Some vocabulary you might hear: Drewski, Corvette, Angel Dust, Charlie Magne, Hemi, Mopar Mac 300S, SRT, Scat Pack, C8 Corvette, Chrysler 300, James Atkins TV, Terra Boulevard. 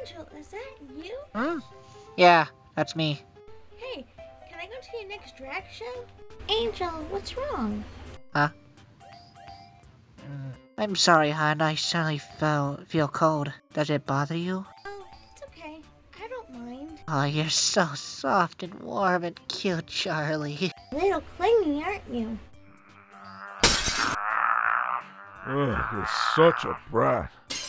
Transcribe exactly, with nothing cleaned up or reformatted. Angel, is that you? Hmm? Yeah, that's me. Hey, can I go to your next drag show? Angel, what's wrong? Huh? I'm sorry, hon. I suddenly felt, feel cold. Does it bother you? Oh, it's okay. I don't mind. Oh, you're so soft and warm and cute, Charlie. A little clingy, aren't you? Ugh, you're such a brat.